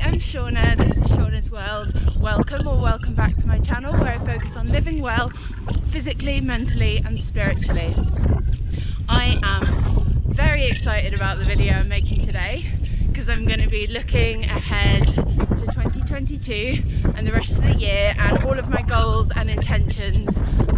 Hi, I'm Shauna, this is Shauna's World. Welcome back to my channel where I focus on living well, physically, mentally and spiritually. I am very excited about the video I'm making today because I'm going to be looking ahead to 2022 and the rest of the year and all of my goals and intentions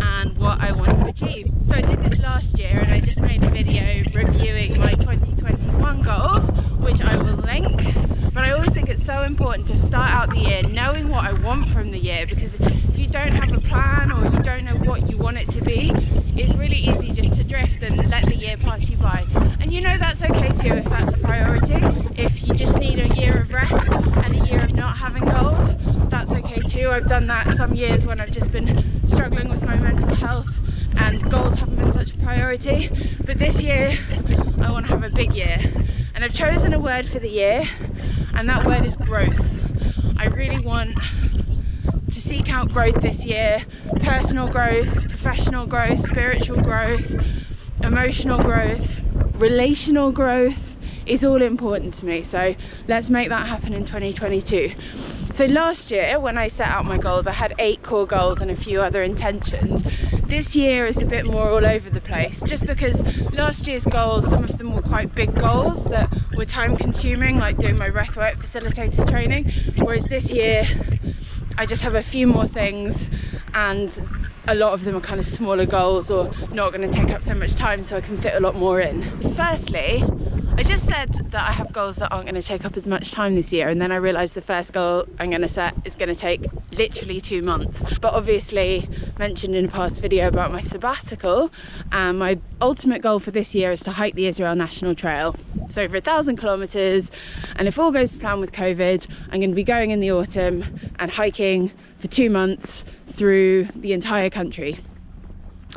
and what I want to achieve. So I did this last year and I just made a video reviewing my 2021 goals, which I will link, but I always think it's so important to start out the year knowing what I want from the year, because if you don't have a plan or you don't know what you want it to be, it's really easy just to drift and let the year pass you by. And you know that's okay too if that's a priority. If you just need a year of rest and a year of not having goals, that's okay too. I've done that some years when I've just been struggling with my mental health and goals haven't been such a priority. But this year I want to have a big year, and I've chosen a word for the year, and that word is growth. I really want to seek out growth this year: personal growth, professional growth, spiritual growth, emotional growth, relational growth. It's all important to me, so let's make that happen in 2022. So last year when I set out my goals, I had 8 core goals and a few other intentions. This year is a bit more all over the place, just because last year's goals, some of them were quite big goals that were time consuming, like doing my breathwork facilitator training, whereas this year I just have a few more things and a lot of them are kind of smaller goals or not going to take up so much time, so I can fit a lot more in. Firstly, I just said that I have goals that aren't going to take up as much time this year, and then I realised the first goal I'm going to set is going to take literally 2 months. But obviously, mentioned in a past video about my sabbatical, my ultimate goal for this year is to hike the Israel National Trail. It's over 1,000 kilometres, and if all goes to plan with COVID, I'm going to be going in the autumn and hiking for 2 months through the entire country.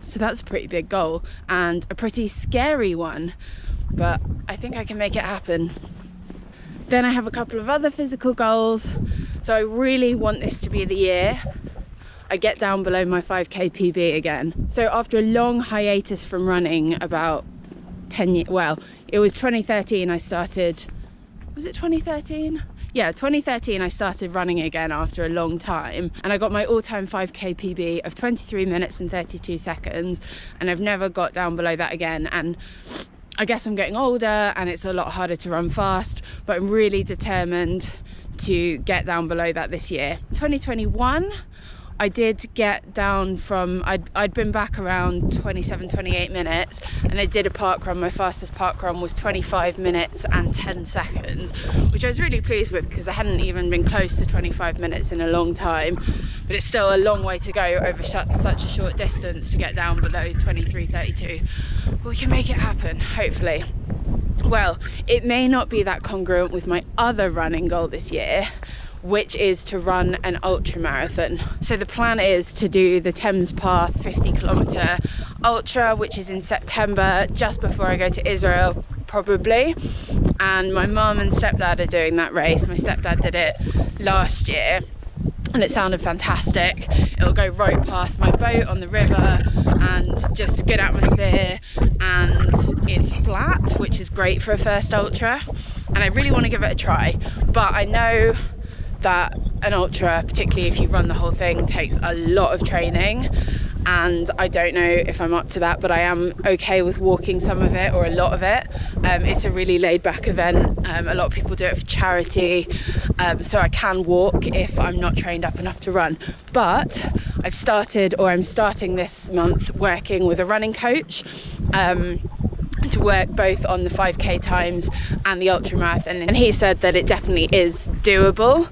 So that's a pretty big goal and a pretty scary one, but I think I can make it happen. Then I have a couple of other physical goals. So I really want this to be the year I get down below my 5k PB again. So after a long hiatus from running, about 10 years, well, it was 2013 I started, was it 2013? Yeah, 2013 I started running again after a long time, and I got my all-time 5k PB of 23 minutes and 32 seconds, and I've never got down below that again. And I guess I'm getting older and it's a lot harder to run fast, but I'm really determined to get down below that this year. 2021 I did get down from, I'd been back around 27-28 minutes, and I did a park run. My fastest park run was 25 minutes and 10 seconds, which I was really pleased with because I hadn't even been close to 25 minutes in a long time. But it's still a long way to go over such a short distance to get down below 23:32. But we can make it happen, hopefully. Well, it may not be that congruent with my other running goal this year, which is to run an ultra marathon. So the plan is to do the Thames Path 50-kilometer ultra, which is in September, just before I go to Israel, probably. And my mum and stepdad are doing that race. My stepdad did it last year and it sounded fantastic. It'll go right past my boat on the river and just good atmosphere, and it's flat, which is great for a first ultra. And I really want to give it a try, but I know that an ultra, particularly if you run the whole thing, takes a lot of training, and I don't know if I'm up to that, but I am okay with walking some of it or a lot of it. It's a really laid-back event. A lot of people do it for charity, so I can walk if I'm not trained up enough to run. But I've started, or I'm starting this month, working with a running coach to work both on the 5k times and the ultra marathon, and he said that it definitely is doable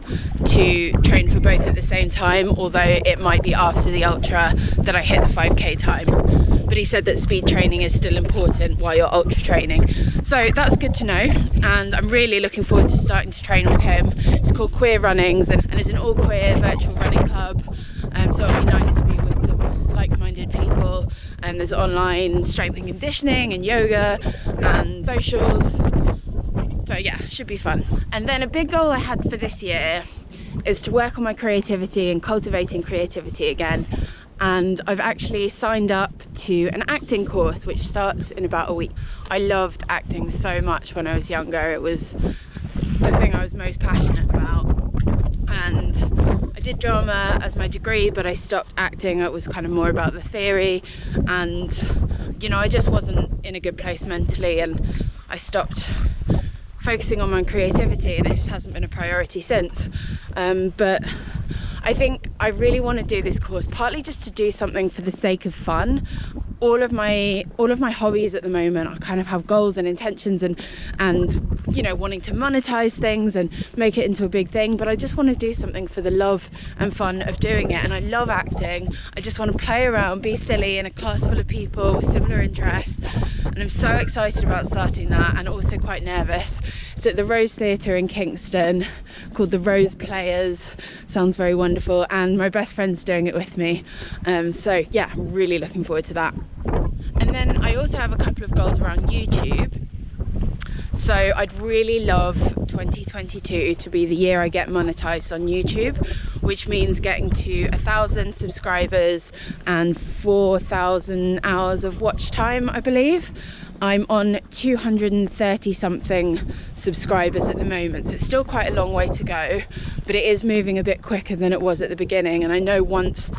to train for both at the same time, although it might be after the ultra that I hit the 5k time. But he said that speed training is still important while you're ultra training, so that's good to know. And I'm really looking forward to starting to train with him. It's called Queer Runnings, and it's an all queer virtual running club, so it'll be nice to be with some like-minded people. And there's online strength and conditioning and yoga and socials, so yeah, should be fun. And then a big goal I had for this year is to work on my creativity and cultivating creativity again, and I've actually signed up to an acting course which starts in about a week. I loved acting so much when I was younger. It was the thing I was most passionate about, did drama as my degree, but I stopped acting. It was kind of more about the theory, and you know, I just wasn't in a good place mentally, and I stopped focusing on my creativity, and it just hasn't been a priority since. But I think I really want to do this course partly just to do something for the sake of fun. All of my hobbies at the moment, I kind of have goals and intentions and you know, wanting to monetize things and make it into a big thing, but I just want to do something for the love and fun of doing it. And I love acting. I just want to play around, be silly in a class full of people with similar interests, and I'm so excited about starting that, and also quite nervous. It's at the Rose Theatre in Kingston, called the Rose Players. Sounds very wonderful, and my best friend's doing it with me, so yeah, I'm really looking forward to that. And then I also have a couple of goals around YouTube. So I'd really love 2022 to be the year I get monetized on YouTube, which means getting to 1,000 subscribers and 4,000 hours of watch time, I believe. I'm on 230 something subscribers at the moment, so it's still quite a long way to go, but it is moving a bit quicker than it was at the beginning, and I know once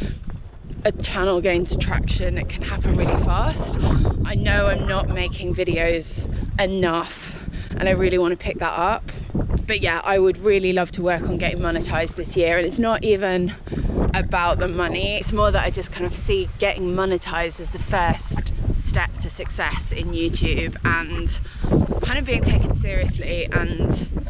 a channel gains traction, it can happen really fast. I know I'm not making videos enough, and I really want to pick that up. But yeah, I would really love to work on getting monetized this year, and it's not even about the money. It's more that I just kind of see getting monetized as the first step to success in YouTube, and kind of being taken seriously, and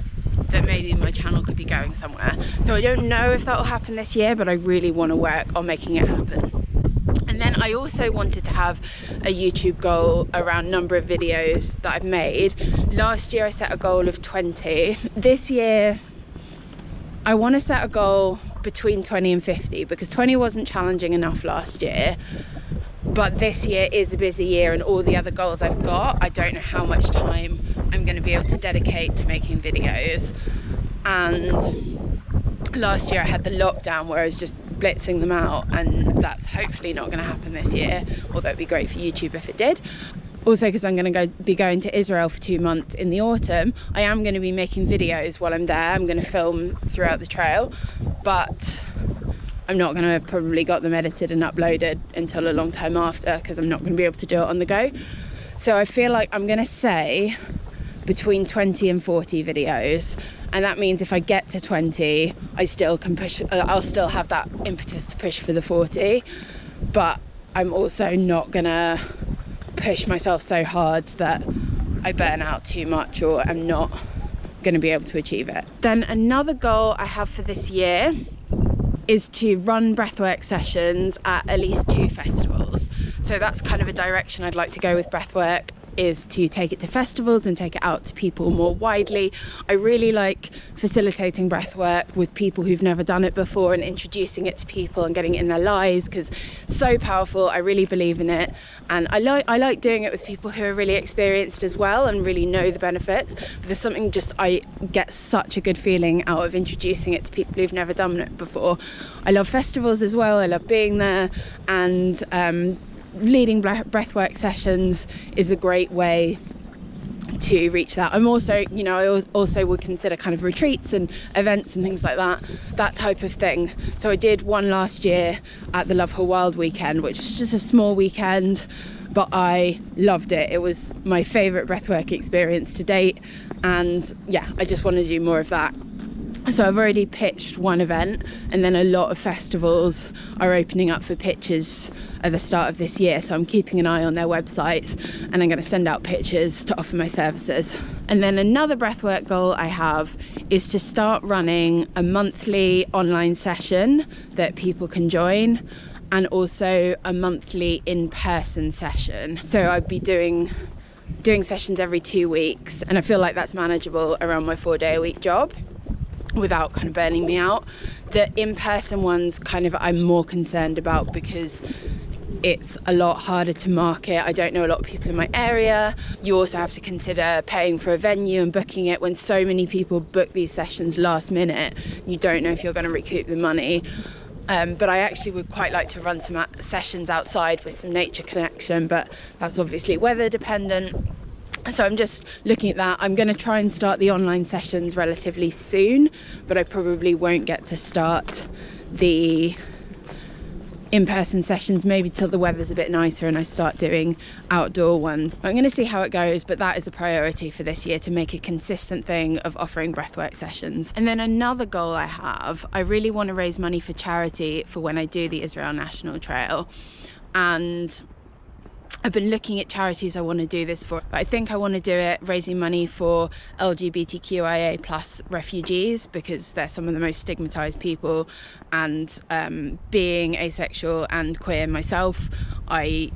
that maybe my channel could be going somewhere. So I don't know if that will happen this year, but I really want to work on making it happen. And then I also wanted to have a YouTube goal around number of videos that I've made. Last year I set a goal of 20. This year I want to set a goal between 20 and 50, because 20 wasn't challenging enough last year. But this year is a busy year, and all the other goals I've got, I don't know how much time I'm going to be able to dedicate to making videos. And last year I had the lockdown where I was just blitzing them out, and that's hopefully not going to happen this year, although it'd be great for YouTube if it did. Also because I'm going to be going to Israel for 2 months in the autumn, I am going to be making videos while I'm there. I'm going to film throughout the trail, but I'm not going to have probably got them edited and uploaded until a long time after, because I'm not going to be able to do it on the go. So I feel like I'm going to say between 20 and 40 videos, and that means if I get to 20, I still can push, I'll still have that impetus to push for the 40, but I'm also not going to push myself so hard that I burn out too much or I'm not going to be able to achieve it. Then another goal I have for this year is to run breathwork sessions at least 2 festivals. So that's kind of a direction I'd like to go with breathwork, is to take it to festivals and take it out to people more widely. I really like facilitating breathwork with people who've never done it before and introducing it to people and getting it in their lives, because it's so powerful. I really believe in it, and I like doing it with people who are really experienced as well and really know the benefits. But there's something, just I get such a good feeling out of introducing it to people who've never done it before. I love festivals as well. I love being there, and leading breathwork sessions is a great way to reach that. I'm also, you know, I also would consider kind of retreats and events and things like that, that type of thing. So I did one last year at the Love Her Wild weekend, which was just a small weekend, but I loved it. It was my favourite breathwork experience to date, and yeah, I just want to do more of that. So I've already pitched one event, and then a lot of festivals are opening up for pitches at the start of this year, so I'm keeping an eye on their websites, and I'm going to send out pitches to offer my services. And then another breathwork goal I have is to start running a monthly online session that people can join, and also a monthly in-person session. So I'd be doing sessions every 2 weeks, and I feel like that's manageable around my 4-day-a-week job without kind of burning me out. The in-person ones kind of I'm more concerned about, because it's a lot harder to market. I don't know a lot of people in my area. You also have to consider paying for a venue and booking it, when so many people book these sessions last minute. You don't know if you're going to recoup the money. But I actually would quite like to run some sessions outside with some nature connection, but that's obviously weather dependent. So I'm just looking at that. I'm going to try and start the online sessions relatively soon, but I probably won't get to start the in-person sessions maybe till the weather's a bit nicer and I start doing outdoor ones. I'm going to see how it goes, but that is a priority for this year, to make a consistent thing of offering breathwork sessions. And then another goal I have, I really want to raise money for charity for when I do the Israel National Trail, and I've been looking at charities I want to do this for, but I think I want to do it raising money for LGBTQIA+ refugees, because they're some of the most stigmatized people, and being asexual and queer myself, it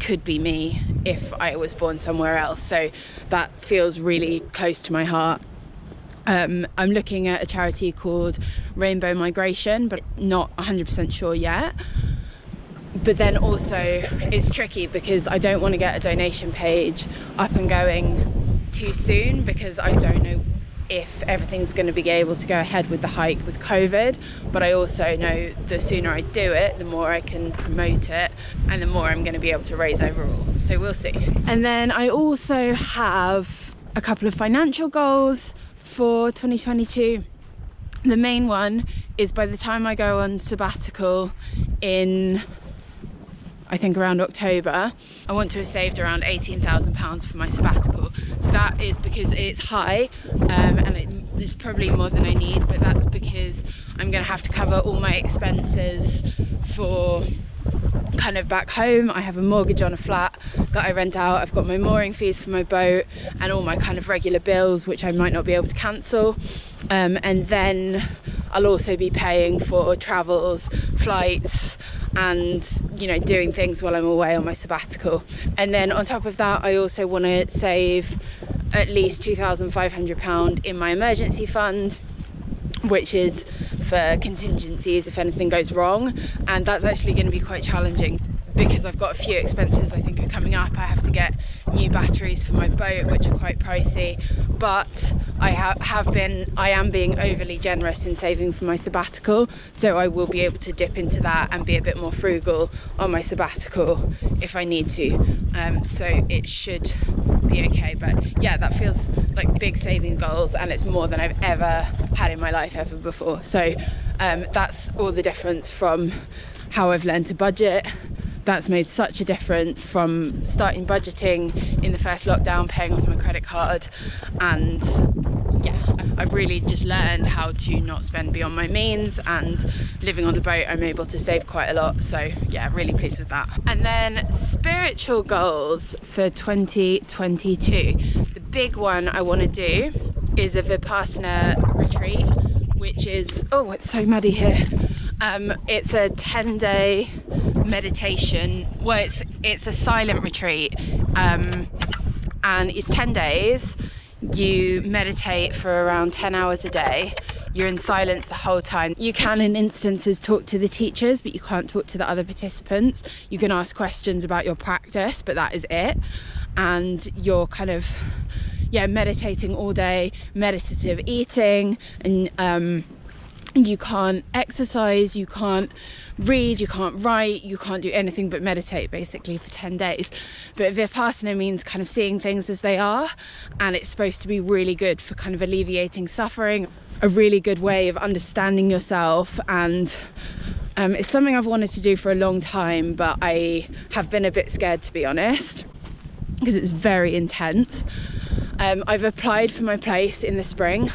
could be me if I was born somewhere else, so that feels really close to my heart. I'm looking at a charity called Rainbow Migration, but not 100% sure yet. But then also it's tricky because I don't want to get a donation page up and going too soon, because I don't know if everything's going to be able to go ahead with the hike with COVID, but I also know the sooner I do it, the more I can promote it and the more I'm going to be able to raise overall, so we'll see. And then I also have a couple of financial goals for 2022. The main one is, by the time I go on sabbatical in, I think, around October, I want to have saved around £18,000 for my sabbatical. So that is because it's high, and it's probably more than I need, but that's because I'm going to have to cover all my expenses for kind of back home. I have a mortgage on a flat that I rent out, I've got my mooring fees for my boat and all my kind of regular bills, which I might not be able to cancel, and then I'll also be paying for travels, flights, and doing things while I'm away on my sabbatical. And then on top of that, I also want to save at least £2,500 in my emergency fund, which is for contingencies if anything goes wrong, and that's actually going to be quite challenging because I've got a few expenses I think are coming up. I have to get new batteries for my boat, which are quite pricey, but I am being overly generous in saving for my sabbatical, so I will be able to dip into that and be a bit more frugal on my sabbatical if I need to, so it should be okay. But yeah, that feels like big saving goals, and it's more than I've ever had in my life ever before, so that's all the difference from how I've learned to budget. That's made such a difference from starting budgeting in the first lockdown, paying off my credit card, and yeah, I've really just learned how to not spend beyond my means, and living on the boat I'm able to save quite a lot, so yeah, really pleased with that. And then spiritual goals for 2022. The big one I want to do is a Vipassana retreat, which is, oh, it's so muddy here. It's a 10-day meditation, well, it's a silent retreat, and it's 10 days. You meditate for around 10 hours a day. You're in silence the whole time. You can, in instances, talk to the teachers, but you can't talk to the other participants. You can ask questions about your practice, but that is it. And you're kind of, yeah, meditating all day, meditative eating, and you can't exercise, you can't read, you can't write, you can't do anything but meditate basically for 10 days. But Vipassana means kind of seeing things as they are, and it's supposed to be really good for kind of alleviating suffering, a really good way of understanding yourself, and it's something I've wanted to do for a long time, but I have been a bit scared, to be honest, because it's very intense. I've applied for my place in the spring,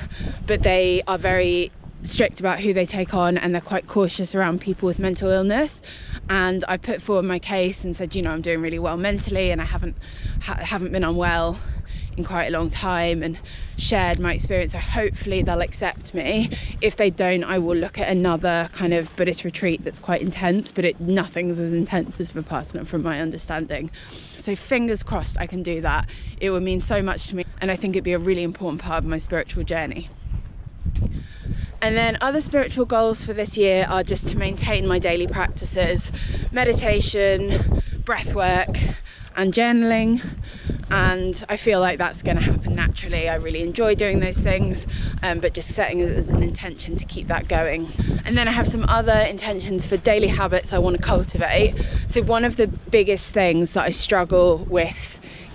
but they are very strict about who they take on, and they're quite cautious around people with mental illness, and I put forward my case and said, I'm doing really well mentally, and I haven't been unwell in quite a long time, and shared my experience, so hopefully they'll accept me. If they don't, I will look at another kind of Buddhist retreat that's quite intense, but nothing's as intense as Vipassana from my understanding, so fingers crossed I can do that. It would mean so much to me, and I think it'd be a really important part of my spiritual journey. And then other spiritual goals for this year are just to maintain my daily practices, meditation, breath work, and journaling. And I feel like that's going to happen naturally. I really enjoy doing those things, but just setting it as an intention to keep that going. And then I have some other intentions for daily habits I want to cultivate. So one of the biggest things that I struggle with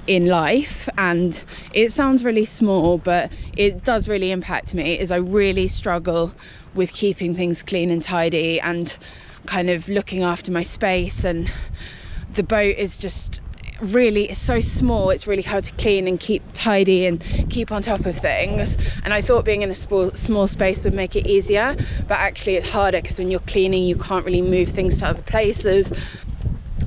in life, and it sounds really small, but it does really impact me, is I really struggle with keeping things clean and tidy and kind of looking after my space. And the boat is just really, it's so small, it's really hard to clean and keep tidy and keep on top of things. And I thought being in a small space would make it easier, but actually it's harder, because when you're cleaning you can't really move things to other places.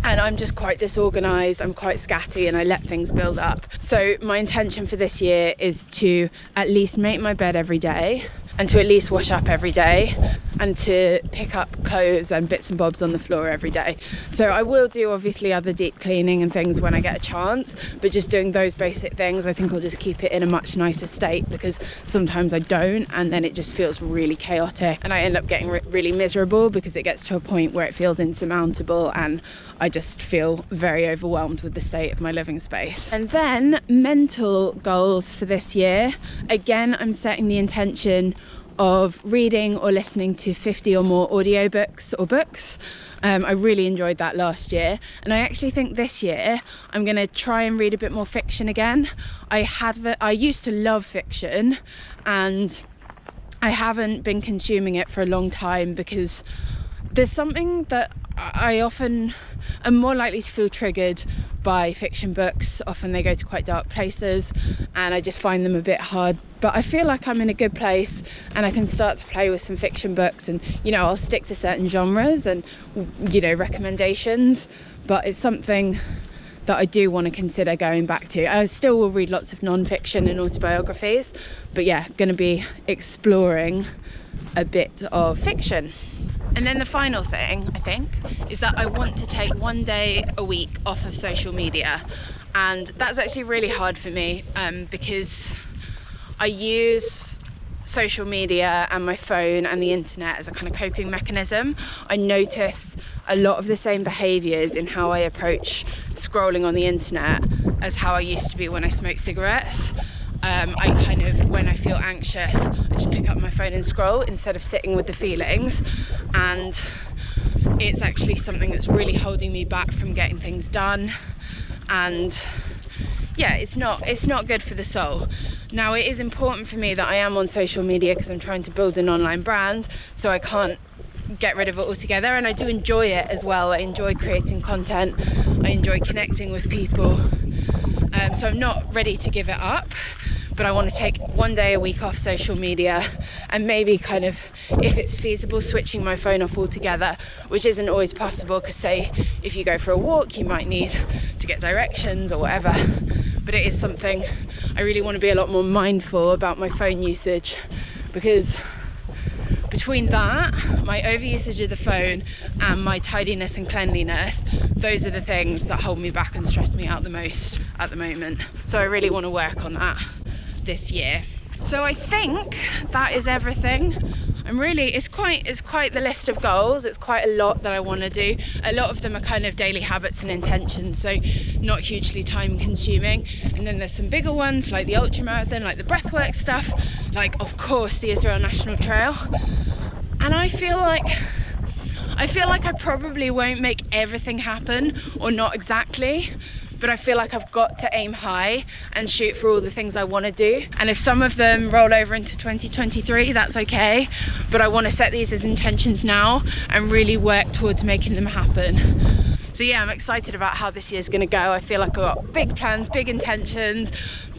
And I'm just quite disorganised, I'm quite scatty, and I let things build up. So my intention for this year is to at least make my bed every day, and to at least wash up every day, and to pick up clothes and bits and bobs on the floor every day. So I will do obviously other deep cleaning and things when I get a chance, but just doing those basic things, I think I'll just keep it in a much nicer state, because sometimes I don't, and then it just feels really chaotic, and I end up getting really miserable, because it gets to a point where it feels insurmountable and I just feel very overwhelmed with the state of my living space. And then mental goals for this year. Again, I'm setting the intention of reading or listening to 50 or more audiobooks or books. I really enjoyed that last year, and I actually think this year I'm going to try and read a bit more fiction again. I used to love fiction, and I haven't been consuming it for a long time, because there's something that I often am more likely to feel triggered by fiction books. Often they go to quite dark places, and I just find them a bit hard. But I feel like I'm in a good place, and I can start to play with some fiction books, and you know, I'll stick to certain genres and you know, recommendations, but it's something that I do want to consider going back to. I still will read lots of non-fiction and autobiographies, but yeah, going to be exploring a bit of fiction. And then the final thing, I think, is that I want to take one day a week off of social media. And that's actually really hard for me because I use social media and my phone and the internet as a kind of coping mechanism. I notice a lot of the same behaviours in how I approach scrolling on the internet as how I used to be when I smoked cigarettes. I kind of, when I feel anxious, I just pick up my phone and scroll instead of sitting with the feelings, and it's actually something that's really holding me back from getting things done. And yeah, it's not good for the soul. Now, it is important for me that I am on social media because I'm trying to build an online brand, so I can't get rid of it altogether, and I do enjoy it as well. I enjoy creating content, I enjoy connecting with people. So I'm not ready to give it up, but I want to take one day a week off social media, and maybe kind of, if it's feasible, switching my phone off altogether, which isn't always possible, because say if you go for a walk you might need to get directions or whatever. But it is something I really want to be a lot more mindful about, my phone usage, because between that, my overusage of the phone and my tidiness and cleanliness, those are the things that hold me back and stress me out the most at the moment. So I really want to work on that this year. So I think that is everything. I'm really, it's quite the list of goals. It's quite a lot that I want to do. A lot of them are kind of daily habits and intentions, so not hugely time consuming. And then there's some bigger ones, like the ultramarathon, like the breathwork stuff, like of course the Israel National Trail. And I feel like I probably won't make everything happen, or not exactly, but I feel like I've got to aim high and shoot for all the things I want to do. And if some of them roll over into 2023, that's okay, but I want to set these as intentions now and really work towards making them happen. So yeah, I'm excited about how this year's going to go. I feel like I've got big plans, big intentions, got